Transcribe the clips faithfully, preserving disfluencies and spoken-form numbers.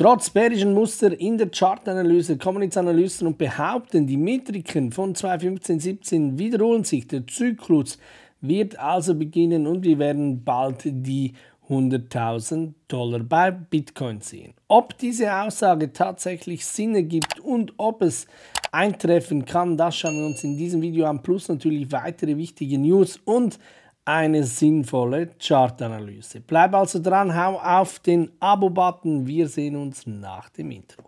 Trotz bärischen Muster in der Chartanalyse kommen jetzt Analysten und behaupten, die Metriken von zweitausendfünfzehn siebzehn wiederholen sich. Der Zyklus wird also beginnen und wir werden bald die hunderttausend Dollar bei Bitcoin sehen. Ob diese Aussage tatsächlich Sinn ergibt und ob es eintreffen kann, das schauen wir uns in diesem Video an, plus natürlich weitere wichtige News und eine sinnvolle Chartanalyse. Bleib also dran, hau auf den Abo-Button, wir sehen uns nach dem Intro.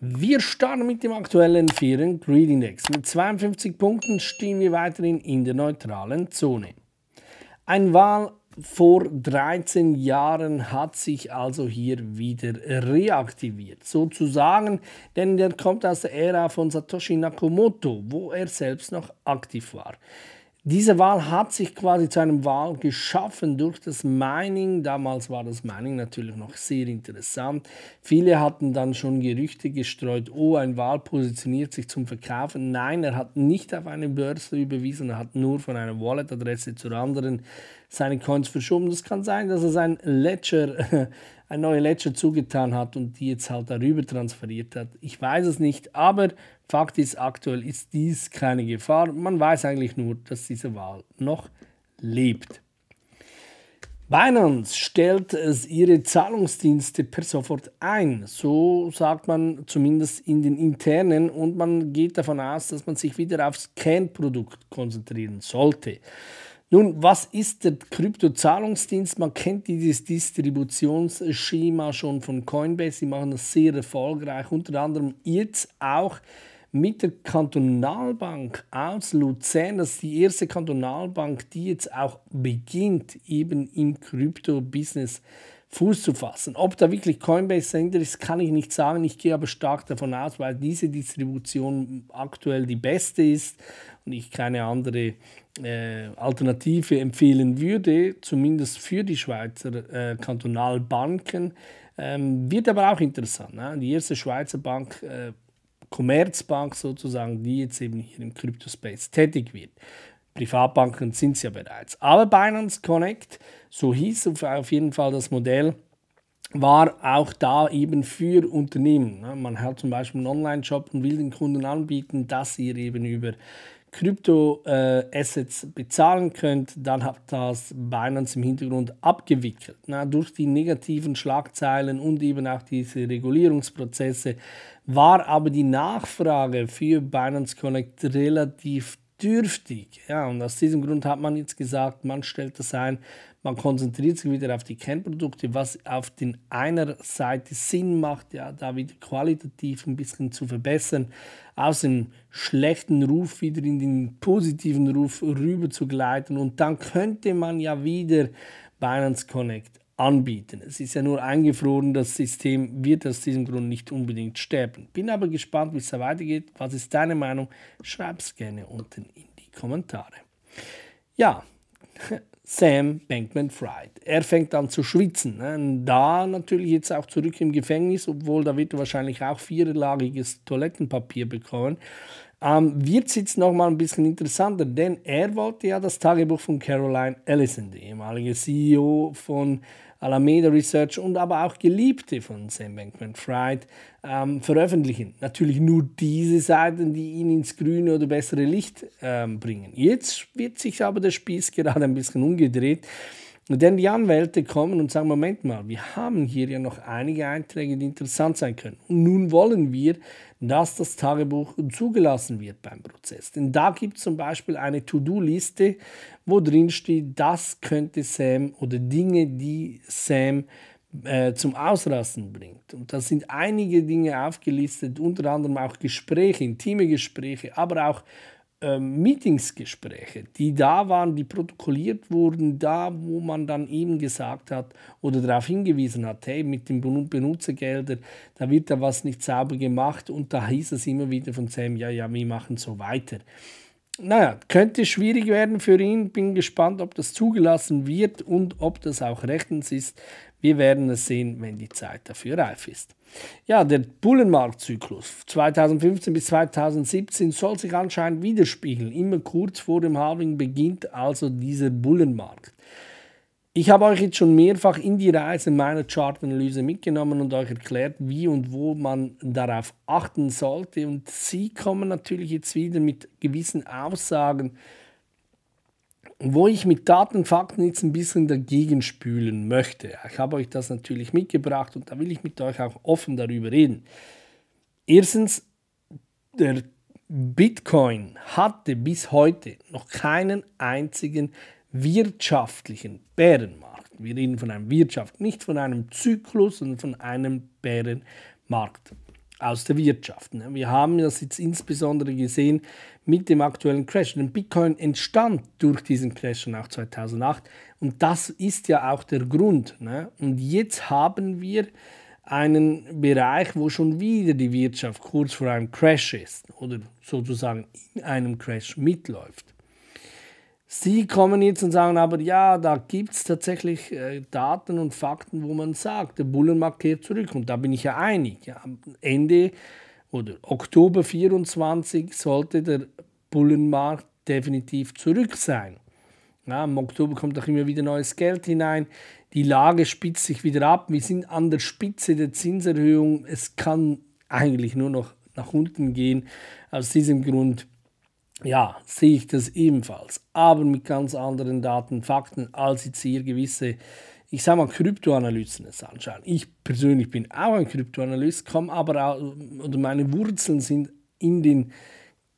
Wir starten mit dem aktuellen Fear and Greed Index. Mit zweiundfünfzig Punkten stehen wir weiterhin in der neutralen Zone. Ein Wahl vor dreizehn Jahren hat sich also hier wieder reaktiviert, sozusagen, denn der kommt aus der Ära von Satoshi Nakamoto, wo er selbst noch aktiv war. Diese Wahl hat sich quasi zu einem Wahl geschaffen durch das Mining. Damals war das Mining natürlich noch sehr interessant. Viele hatten dann schon Gerüchte gestreut, oh, ein Wahl positioniert sich zum Verkaufen. Nein, er hat nicht auf eine Börse überwiesen, er hat nur von einer Wallet-Adresse zur anderen seine Coins verschoben. Das kann sein, dass er sein Ledger, ein neues Ledger zugetan hat und die jetzt halt darüber transferiert hat. Ich weiß es nicht, aber Fakt ist, aktuell ist dies keine Gefahr. Man weiß eigentlich nur, dass diese Wahl noch lebt. Binance stellt es ihre Zahlungsdienste per sofort ein. So sagt man zumindest in den internen, und man geht davon aus, dass man sich wieder aufs Kernprodukt konzentrieren sollte. Nun, was ist der Kryptozahlungsdienst? Man kennt dieses Distributionsschema schon von Coinbase. Sie machen das sehr erfolgreich, unter anderem jetzt auch mit der Kantonalbank aus Luzern. Das ist die erste Kantonalbank, die jetzt auch beginnt, eben im Krypto-Business Fuß zu fassen. Ob da wirklich Coinbase dahinter ist, kann ich nicht sagen. Ich gehe aber stark davon aus, weil diese Distribution aktuell die beste ist und ich keine andere äh, Alternative empfehlen würde, zumindest für die Schweizer äh, Kantonalbanken. Ähm, wird aber auch interessant, ne? Die erste Schweizer Bank, äh, Commerzbank sozusagen, die jetzt eben hier im Crypto-Space tätig wird. Privatbanken sind es ja bereits. Aber Binance Connect, so hieß auf jeden Fall das Modell, war auch da eben für Unternehmen. Man hat zum Beispiel einen Online-Shop und will den Kunden anbieten, dass ihr eben über Krypto-Assets bezahlen könnt. Dann hat das Binance im Hintergrund abgewickelt. Na, durch die negativen Schlagzeilen und eben auch diese Regulierungsprozesse war aber die Nachfrage für Binance Connect relativ dürftig. Ja, und aus diesem Grund hat man jetzt gesagt, man stellt das ein, man konzentriert sich wieder auf die Kernprodukte, was auf den einer Seite Sinn macht, ja, da wieder qualitativ ein bisschen zu verbessern, aus dem schlechten Ruf wieder in den positiven Ruf rüber zu gleiten, und dann könnte man ja wieder Binance Connect anbieten. Es ist ja nur eingefroren, das System wird aus diesem Grund nicht unbedingt sterben. Bin aber gespannt, wie es da weitergeht. Was ist deine Meinung? Schreib es gerne unten in die Kommentare. Ja, Sam Bankman-Fried. Er fängt an zu schwitzen. Da natürlich jetzt auch zurück im Gefängnis, obwohl da wird er wahrscheinlich auch vierlagiges Toilettenpapier bekommen. Ähm, wird es jetzt nochmal ein bisschen interessanter, denn er wollte ja das Tagebuch von Caroline Ellison, die ehemalige C E O von Alameda Research und aber auch Geliebte von Sam Bankman-Fried, ähm, veröffentlichen. Natürlich nur diese Seiten, die ihn ins grüne oder bessere Licht ähm, bringen. Jetzt wird sich aber der Spieß gerade ein bisschen umgedreht, denn die Anwälte kommen und sagen, Moment mal, wir haben hier ja noch einige Einträge, die interessant sein können. Und nun wollen wir, dass das Tagebuch zugelassen wird beim Prozess. Denn da gibt es zum Beispiel eine To-Do-Liste, wo drin steht, das könnte Sam oder Dinge, die Sam äh, zum Ausrasten bringt. Und da sind einige Dinge aufgelistet, unter anderem auch Gespräche, intime Gespräche, aber auch Meetingsgespräche, die da waren, die protokolliert wurden, da wo man dann eben gesagt hat oder darauf hingewiesen hat, hey, mit den Benutzergeldern, da wird da was nicht sauber gemacht, und da hieß es immer wieder von Sam, ja, ja, wir machen so weiter. Naja, könnte schwierig werden für ihn, bin gespannt, ob das zugelassen wird und ob das auch rechtens ist. Wir werden es sehen, wenn die Zeit dafür reif ist. Ja, der Bullenmarktzyklus zweitausendfünfzehn bis zweitausendsiebzehn soll sich anscheinend widerspiegeln. Immer kurz vor dem Halving beginnt also dieser Bullenmarkt. Ich habe euch jetzt schon mehrfach in die Reise meiner Chartanalyse mitgenommen und euch erklärt, wie und wo man darauf achten sollte. Und sie kommen natürlich jetzt wieder mit gewissen Aussagen, wo ich mit Daten und Fakten jetzt ein bisschen dagegen spülen möchte. Ich habe euch das natürlich mitgebracht und da will ich mit euch auch offen darüber reden. Erstens, der Bitcoin hatte bis heute noch keinen einzigen wirtschaftlichen Bärenmarkt. Wir reden von einer Wirtschaft, nicht von einem Zyklus, sondern von einem Bärenmarkt aus der Wirtschaft. Wir haben das jetzt insbesondere gesehen mit dem aktuellen Crash. Denn Bitcoin entstand durch diesen Crash schon auch zweitausendacht und das ist ja auch der Grund. Und jetzt haben wir einen Bereich, wo schon wieder die Wirtschaft kurz vor einem Crash ist oder sozusagen in einem Crash mitläuft. Sie kommen jetzt und sagen aber, ja, da gibt es tatsächlich äh, Daten und Fakten, wo man sagt, der Bullenmarkt kehrt zurück. Und da bin ich ja einig. Ja, am Ende oder Oktober vierundzwanzig sollte der Bullenmarkt definitiv zurück sein. Ja, im Oktober kommt auch immer wieder neues Geld hinein. Die Lage spitzt sich wieder ab. Wir sind an der Spitze der Zinserhöhung. Es kann eigentlich nur noch nach unten gehen. Aus diesem Grund, ja, sehe ich das ebenfalls, aber mit ganz anderen Daten, Fakten, als jetzt hier gewisse, ich sage mal, Kryptoanalysten es anschauen. Ich persönlich bin auch ein Kryptoanalyst, komme aber auch, oder meine Wurzeln sind in den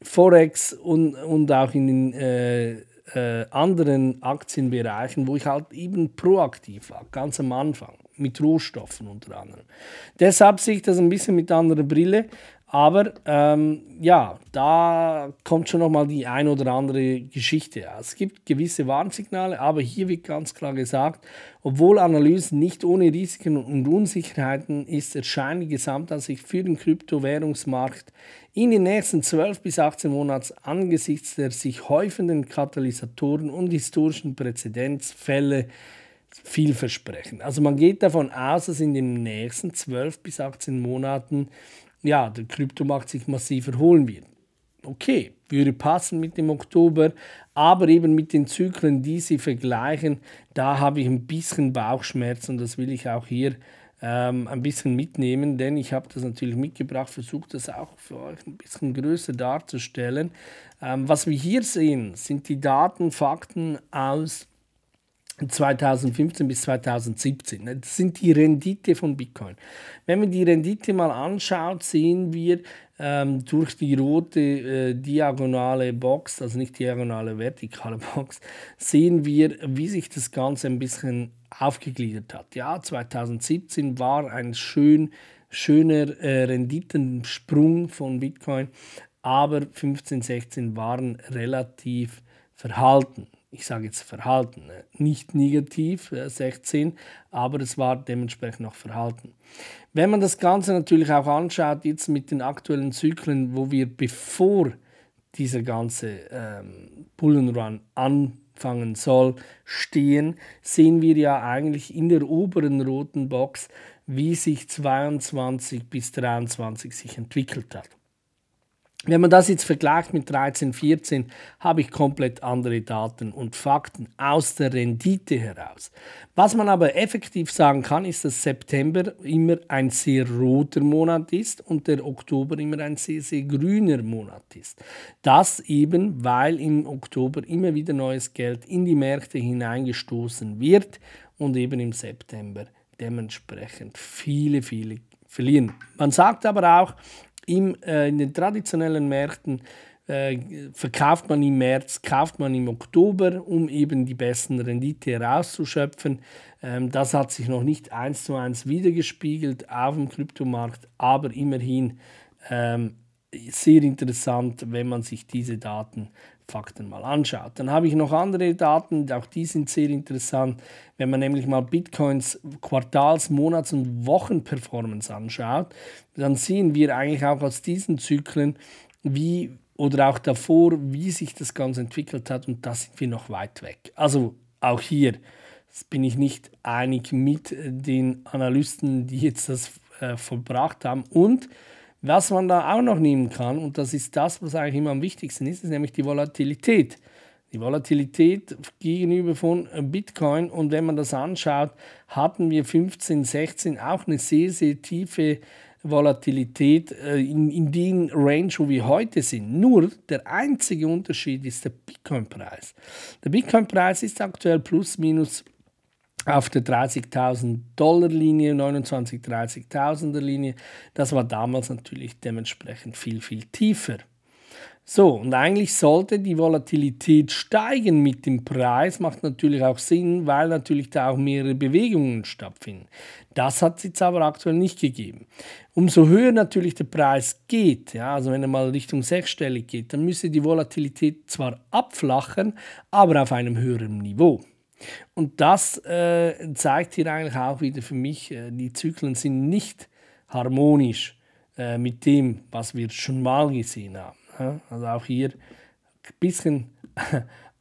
Forex und, und auch in den äh, äh, anderen Aktienbereichen, wo ich halt eben proaktiv war, ganz am Anfang, mit Rohstoffen unter anderem. Deshalb sehe ich das ein bisschen mit anderer Brille. Aber ähm, ja, da kommt schon nochmal die ein oder andere Geschichte. Es gibt gewisse Warnsignale, aber hier wird ganz klar gesagt, obwohl Analysen nicht ohne Risiken und Unsicherheiten ist, erscheint die Gesamtansicht für den Kryptowährungsmarkt in den nächsten zwölf bis achtzehn Monaten angesichts der sich häufenden Katalysatoren und historischen Präzedenzfälle vielversprechend. Also man geht davon aus, dass in den nächsten zwölf bis achtzehn Monaten ja, der Kryptomarkt sich massiv erholen wird. Okay, würde passen mit dem Oktober, aber eben mit den Zyklen, die sie vergleichen, da habe ich ein bisschen Bauchschmerzen und das will ich auch hier ähm, ein bisschen mitnehmen, denn ich habe das natürlich mitgebracht, versucht das auch für euch ein bisschen größer darzustellen. Ähm, was wir hier sehen, sind die Daten, Fakten aus zweitausendfünfzehn bis zweitausendsiebzehn. Das sind die Rendite von Bitcoin. Wenn man die Rendite mal anschaut, sehen wir ähm, durch die rote äh, diagonale Box, also nicht diagonale, vertikale Box, sehen wir, wie sich das Ganze ein bisschen aufgegliedert hat. Ja, zweitausendsiebzehn war ein schön, schöner äh, Renditensprung von Bitcoin, aber fünfzehn, sechzehn waren relativ verhalten. Ich sage jetzt verhalten, nicht negativ, sechzehn, aber es war dementsprechend noch verhalten. Wenn man das Ganze natürlich auch anschaut, jetzt mit den aktuellen Zyklen, wo wir bevor dieser ganze ähm, Bullenrun anfangen soll, stehen, sehen wir ja eigentlich in der oberen roten Box, wie sich zweiundzwanzig bis dreiundzwanzig sich entwickelt hat. Wenn man das jetzt vergleicht mit dreizehn, vierzehn, habe ich komplett andere Daten und Fakten aus der Rendite heraus. Was man aber effektiv sagen kann, ist, dass September immer ein sehr roter Monat ist und der Oktober immer ein sehr, sehr grüner Monat ist. Das eben, weil im Oktober immer wieder neues Geld in die Märkte hineingestoßen wird und eben im September dementsprechend viele, viele verlieren. Man sagt aber auch, Im, äh, in den traditionellen Märkten äh, verkauft man im März, kauft man im Oktober, um eben die besten Rendite herauszuschöpfen. Ähm, das hat sich noch nicht eins zu eins wiedergespiegelt auf dem Kryptomarkt, aber immerhin ähm, sehr interessant, wenn man sich diese Daten, Fakten mal anschaut. Dann habe ich noch andere Daten, auch die sind sehr interessant. Wenn man nämlich mal Bitcoins Quartals-, Monats- und Wochenperformance anschaut, dann sehen wir eigentlich auch aus diesen Zyklen, wie oder auch davor, wie sich das Ganze entwickelt hat und da sind wir noch weit weg. Also auch hier Das bin ich nicht einig mit den Analysten, die jetzt das äh, vollbracht haben. Und was man da auch noch nehmen kann, und das ist das, was eigentlich immer am wichtigsten ist, ist nämlich die Volatilität. Die Volatilität gegenüber von Bitcoin. Und wenn man das anschaut, hatten wir fünfzehn, sechzehn auch eine sehr, sehr tiefe Volatilität äh, in, in den Range, wo wir heute sind. Nur der einzige Unterschied ist der Bitcoin-Preis. Der Bitcoin-Preis ist aktuell plus minus auf der dreißigtausend-Dollar-Linie, neunundzwanzig, dreißigtausender-Linie. Das war damals natürlich dementsprechend viel, viel tiefer. So, und eigentlich sollte die Volatilität steigen mit dem Preis, macht natürlich auch Sinn, weil natürlich da auch mehrere Bewegungen stattfinden. Das hat es jetzt aber aktuell nicht gegeben. Umso höher natürlich der Preis geht, ja, also wenn er mal Richtung sechsstellig geht, dann müsste die Volatilität zwar abflachen, aber auf einem höheren Niveau. Und das äh, zeigt hier eigentlich auch wieder für mich, äh, die Zyklen sind nicht harmonisch äh, mit dem, was wir schon mal gesehen haben. Also auch hier ein bisschen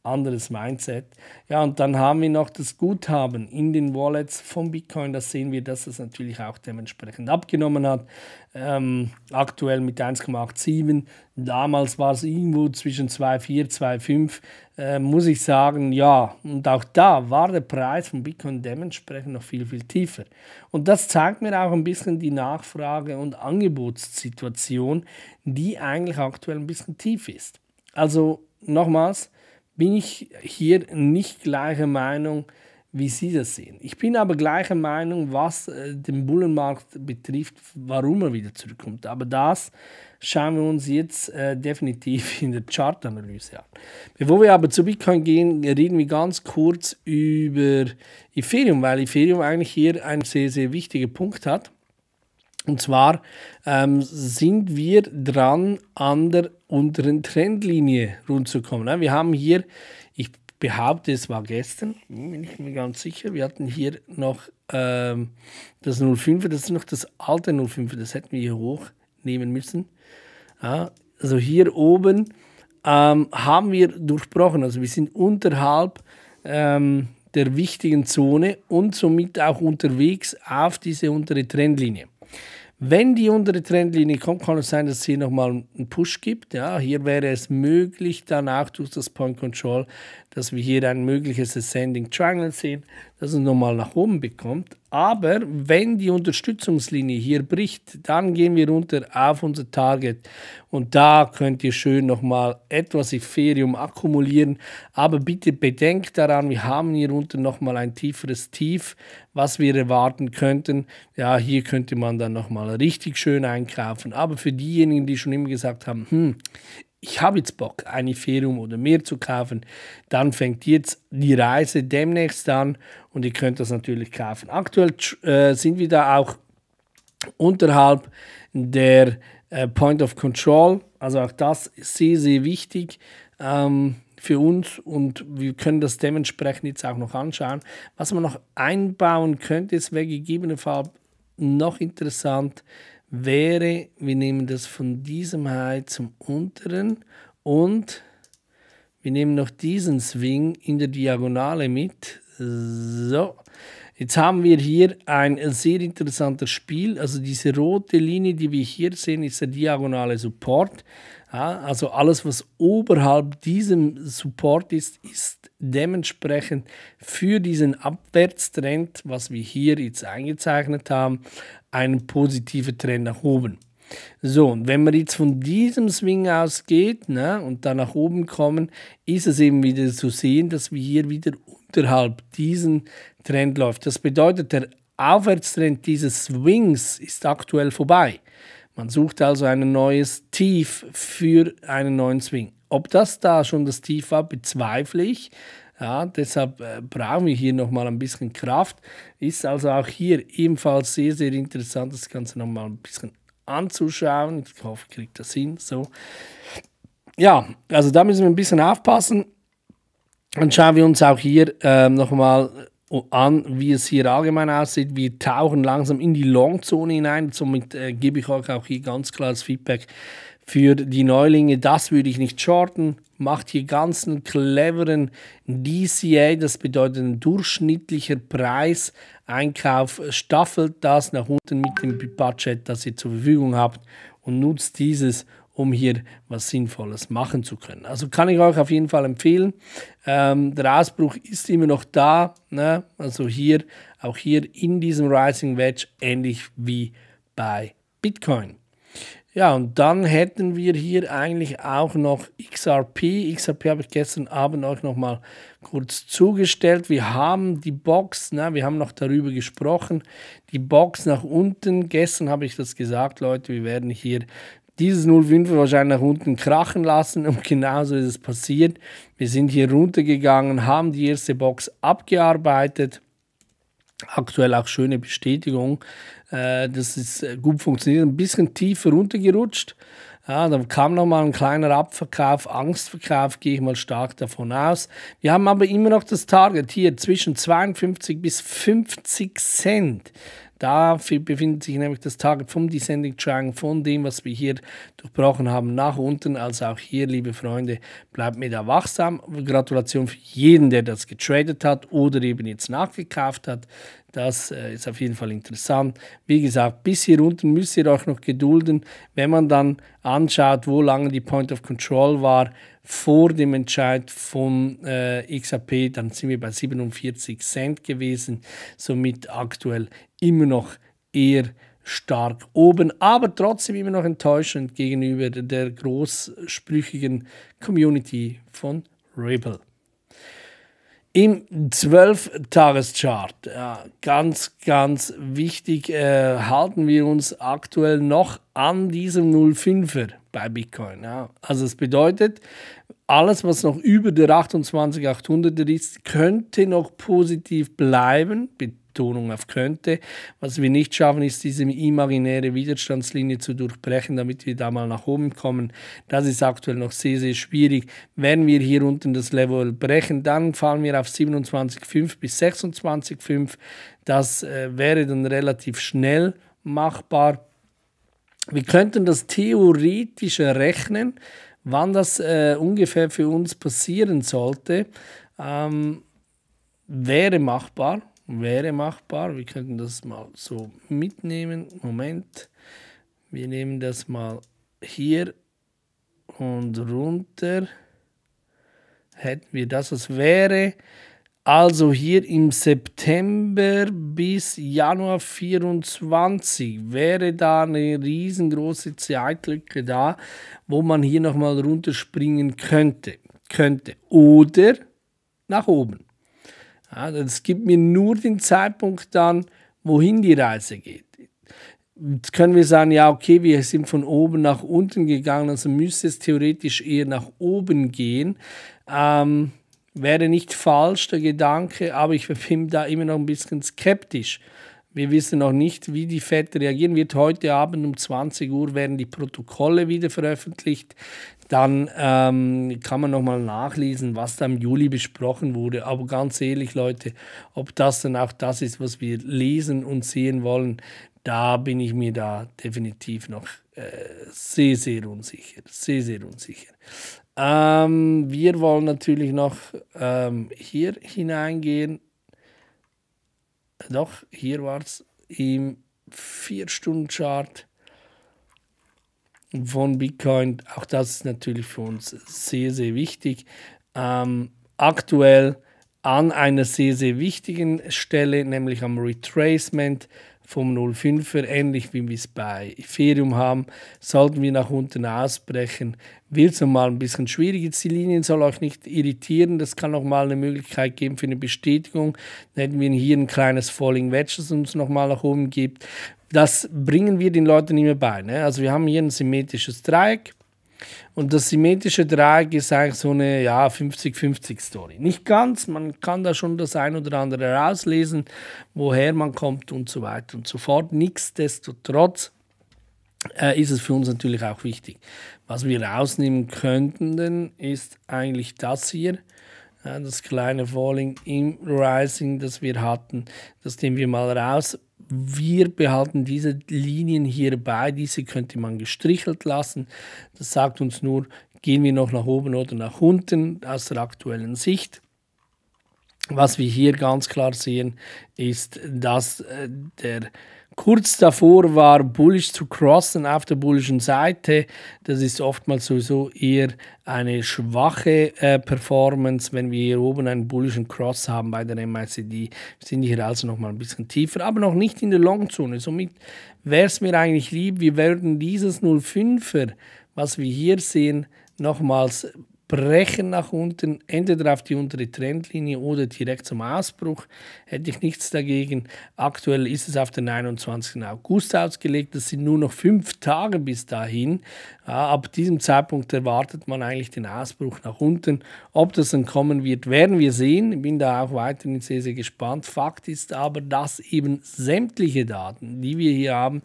anderes Mindset. Ja, und dann haben wir noch das Guthaben in den Wallets von Bitcoin. Das sehen wir, dass das natürlich auch dementsprechend abgenommen hat. Ähm, aktuell mit eins Komma acht sieben. Damals war es irgendwo zwischen zwei Komma vier, zwei Komma fünf. Äh, muss ich sagen, ja. Und auch da war der Preis von Bitcoin dementsprechend noch viel, viel tiefer. Und das zeigt mir auch ein bisschen die Nachfrage- und Angebotssituation, die eigentlich aktuell ein bisschen tief ist. Also nochmals, bin ich hier nicht gleicher Meinung, wie Sie das sehen. Ich bin aber gleicher Meinung, was den Bullenmarkt betrifft, warum er wieder zurückkommt. Aber das schauen wir uns jetzt äh, definitiv in der Chartanalyse an. Bevor wir aber zu Bitcoin gehen, reden wir ganz kurz über Ethereum, weil Ethereum eigentlich hier einen sehr, sehr wichtigen Punkt hat. Und zwar ähm, sind wir dran, an der unteren Trendlinie runterzukommen. Wir haben hier, ich behaupte, es war gestern, bin ich mir ganz sicher, wir hatten hier noch ähm, das null Komma fünfer, das ist noch das alte null Komma fünfer, das hätten wir hier hochnehmen müssen. Ja, also hier oben ähm, haben wir durchbrochen, also wir sind unterhalb ähm, der wichtigen Zone und somit auch unterwegs auf diese untere Trendlinie. Wenn die untere Trendlinie kommt, kann es sein, dass es hier nochmal einen Push gibt. Ja, hier wäre es möglich, dann auch durch das Point Control, dass wir hier ein mögliches Ascending Triangle sehen, dass es nochmal nach oben bekommt. Aber wenn die Unterstützungslinie hier bricht, dann gehen wir runter auf unser Target. Und da könnt ihr schön nochmal etwas Ethereum akkumulieren. Aber bitte bedenkt daran, wir haben hier unten nochmal ein tieferes Tief, was wir erwarten könnten. Ja, hier könnte man dann nochmal richtig schön einkaufen. Aber für diejenigen, die schon immer gesagt haben, hm, ich habe jetzt Bock, ein Ethereum oder mehr zu kaufen, dann fängt jetzt die Reise demnächst an und ihr könnt das natürlich kaufen. Aktuell äh, sind wir da auch unterhalb der äh, Point of Control, also auch das ist sehr, sehr wichtig ähm, für uns und wir können das dementsprechend jetzt auch noch anschauen. Was man noch einbauen könnte, ist wäre gegebenenfalls noch interessant, wäre, wir nehmen das von diesem High zum unteren und wir nehmen noch diesen Swing in der Diagonale mit. So, jetzt haben wir hier ein sehr interessantes Spiel. Also diese rote Linie, die wir hier sehen, ist der diagonale Support. Ja, also alles, was oberhalb diesem Support ist, ist dementsprechend für diesen Abwärtstrend, was wir hier jetzt eingezeichnet haben, einen positiven Trend nach oben. So, und wenn man jetzt von diesem Swing ausgeht, ne, und dann nach oben kommen, ist es eben wieder zu sehen, dass wir hier wieder unterhalb diesen Trend läuft. Das bedeutet, der Aufwärtstrend dieses Swings ist aktuell vorbei. Man sucht also ein neues Tief für einen neuen Swing. Ob das da schon das Tief war, bezweifle ich. Ja, deshalb äh, brauchen wir hier nochmal ein bisschen Kraft. Ist also auch hier ebenfalls sehr, sehr interessant, das Ganze nochmal ein bisschen anzuschauen. Ich hoffe, ich kriege das hin. So. Ja, also da müssen wir ein bisschen aufpassen. Dann schauen wir uns auch hier äh, nochmal an, wie es hier allgemein aussieht. Wir tauchen langsam in die Long-Zone hinein. Somit äh, gebe ich euch auch hier ganz klares Feedback für die Neulinge. Das würde ich nicht shorten. Macht hier ganz einen cleveren D C A, das bedeutet ein durchschnittlicher Preiseinkauf, staffelt das nach unten mit dem Budget, das ihr zur Verfügung habt und nutzt dieses, um hier was Sinnvolles machen zu können. Also kann ich euch auf jeden Fall empfehlen. Ähm, der Ausbruch ist immer noch da, ne? Also hier, auch hier in diesem Rising Wedge, ähnlich wie bei Bitcoin. Ja, und dann hätten wir hier eigentlich auch noch X R P. X R P habe ich gestern Abend euch nochmal kurz zugestellt. Wir haben die Box, ne, wir haben noch darüber gesprochen, die Box nach unten. Gestern habe ich das gesagt, Leute, wir werden hier dieses null Komma fünfer wahrscheinlich nach unten krachen lassen und genauso ist es passiert. Wir sind hier runtergegangen, haben die erste Box abgearbeitet. Aktuell auch schöne Bestätigung, äh, das ist gut funktioniert, ein bisschen tiefer runtergerutscht. Ja, dann kam nochmal ein kleiner Abverkauf, Angstverkauf, gehe ich mal stark davon aus. Wir haben aber immer noch das Target hier zwischen zweiundfünfzig bis fünfzig Cent. Da befindet sich nämlich das Target vom Descending Triangle, von dem, was wir hier durchbrochen haben, nach unten. Also auch hier, liebe Freunde, bleibt mir da wachsam. Gratulation für jeden, der das getradet hat oder eben jetzt nachgekauft hat. Das ist auf jeden Fall interessant. Wie gesagt, bis hier unten müsst ihr euch noch gedulden. Wenn man dann anschaut, wo lange die Point of Control war vor dem Entscheid von äh, X R P, dann sind wir bei siebenundvierzig Cent gewesen. Somit aktuell immer noch eher stark oben, aber trotzdem immer noch enttäuschend gegenüber der großsprüchigen Community von Ripple. Im zwölf-Tages-Chart, ja, ganz, ganz wichtig, äh, halten wir uns aktuell noch an diesem null Komma fünfer bei Bitcoin. Ja. Also es bedeutet, alles, was noch über der achtundzwanzig achthunderter ist, könnte noch positiv bleiben, Betonung auf könnte. Was wir nicht schaffen, ist diese imaginäre Widerstandslinie zu durchbrechen, damit wir da mal nach oben kommen. Das ist aktuell noch sehr, sehr schwierig. Wenn wir hier unten das Level brechen, dann fallen wir auf siebenundzwanzig Komma fünf bis sechsundzwanzig Komma fünf. Das äh, wäre dann relativ schnell machbar. Wir könnten das theoretisch rechnen, wann das äh, ungefähr für uns passieren sollte. Ähm, wäre machbar, wäre machbar. Wir könnten das mal so mitnehmen. Moment, wir nehmen das mal hier und runter. Hätten wir das, was wäre. Also hier im September bis Januar vierundzwanzig wäre da eine riesengroße Zeitlücke da, wo man hier nochmal runterspringen könnte, könnte oder nach oben. Ja, das gibt mir nur den Zeitpunkt dann, wohin die Reise geht. Jetzt können wir sagen, ja okay, wir sind von oben nach unten gegangen, also müsste es theoretisch eher nach oben gehen. Ähm, wäre nicht falsch, der Gedanke, aber ich bin da immer noch ein bisschen skeptisch. Wir wissen noch nicht, wie die Fed reagieren wird. Heute Abend um zwanzig Uhr werden die Protokolle wieder veröffentlicht. Dann ähm, kann man nochmal nachlesen, was da im Juli besprochen wurde. Aber ganz ehrlich, Leute, ob das dann auch das ist, was wir lesen und sehen wollen, da bin ich mir da definitiv noch äh, sehr, sehr unsicher. Sehr, sehr unsicher. Ähm, wir wollen natürlich noch ähm, hier hineingehen. Doch, hier war es im vier-Stunden-Chart von Bitcoin. Auch das ist natürlich für uns sehr, sehr wichtig. Ähm, aktuell an einer sehr, sehr wichtigen Stelle, nämlich am Retracement vom null Komma fünfer, ähnlich wie wir es bei Ethereum haben, sollten wir nach unten ausbrechen. Wird es nochmal ein bisschen schwierig. Jetzt die Linien soll euch nicht irritieren. Das kann nochmal eine Möglichkeit geben für eine Bestätigung. Dann hätten wir hier ein kleines Falling Wedge, das uns nochmal nach oben gibt. Das bringen wir den Leuten immer bei. Ne? Also wir haben hier ein symmetrisches Dreieck. Und das symmetrische Dreieck ist eigentlich so eine ja, fünfzig fünfzig Story. Nicht ganz, man kann da schon das ein oder andere herauslesen, woher man kommt und so weiter und so fort. Nichtsdestotrotz äh, ist es für uns natürlich auch wichtig. Was wir rausnehmen könnten, ist eigentlich das hier. Ja, das kleine Falling im Rising, das wir hatten, das nehmen wir mal raus. Wir behalten diese Linien hier bei, diese könnte man gestrichelt lassen. Das sagt uns nur, gehen wir noch nach oben oder nach unten aus der aktuellen Sicht. Was wir hier ganz klar sehen, ist, dass äh, der kurz davor war, bullish zu crossen auf der bullischen Seite. Das ist oftmals sowieso eher eine schwache äh, Performance, wenn wir hier oben einen bullischen Cross haben bei der M A C D. Wir sind hier also noch mal ein bisschen tiefer, aber noch nicht in der Longzone. Somit wäre es mir eigentlich lieb, wir würden dieses null Komma fünfer, was wir hier sehen, nochmals brechen nach unten, entweder auf die untere Trendlinie oder direkt zum Ausbruch, hätte ich nichts dagegen. Aktuell ist es auf den einundzwanzigsten August ausgelegt, das sind nur noch fünf Tage bis dahin. Ab diesem Zeitpunkt erwartet man eigentlich den Ausbruch nach unten. Ob das dann kommen wird, werden wir sehen. Ich bin da auch weiterhin sehr, sehr gespannt. Fakt ist aber, dass eben sämtliche Daten, die wir hier haben,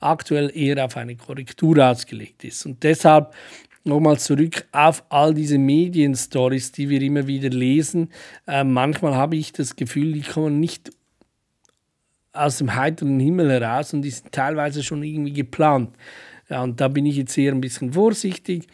aktuell eher auf eine Korrektur ausgelegt ist. Und deshalb nochmal zurück auf all diese Medien-Stories, die wir immer wieder lesen. Äh, manchmal habe ich das Gefühl, die kommen nicht aus dem heiteren Himmel heraus und die sind teilweise schon irgendwie geplant. Ja, und da bin ich jetzt eher ein bisschen vorsichtig.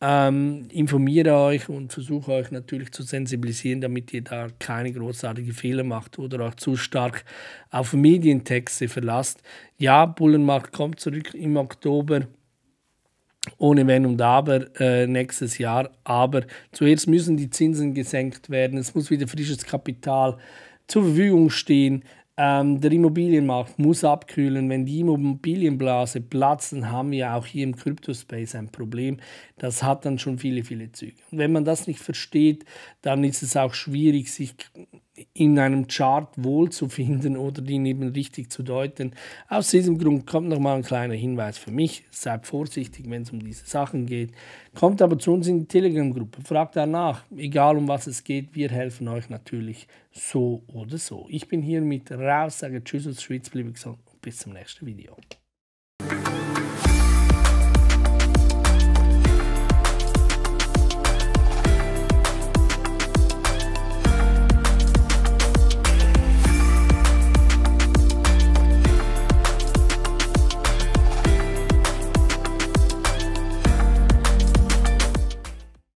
Ähm, informiere euch und versuche euch natürlich zu sensibilisieren, damit ihr da keine großartigen Fehler macht oder auch zu stark auf Medientexte verlasst. Ja, Bullenmarkt kommt zurück im Oktober. Ohne Wenn und Aber äh, nächstes Jahr. Aber zuerst müssen die Zinsen gesenkt werden. Es muss wieder frisches Kapital zur Verfügung stehen. Ähm, der Immobilienmarkt muss abkühlen. Wenn die Immobilienblase platzt, dann haben wir auch hier im Crypto-Space ein Problem. Das hat dann schon viele, viele Züge. Und wenn man das nicht versteht, dann ist es auch schwierig, sich in einem Chart wohlzufinden oder den eben richtig zu deuten. Aus diesem Grund kommt nochmal ein kleiner Hinweis für mich. Seid vorsichtig, wenn es um diese Sachen geht. Kommt aber zu uns in die Telegram-Gruppe. Fragt danach, egal um was es geht, wir helfen euch natürlich so oder so. Ich bin hiermit raus, sage Tschüss aus der Schweiz, bleibe gesund und bis zum nächsten Video.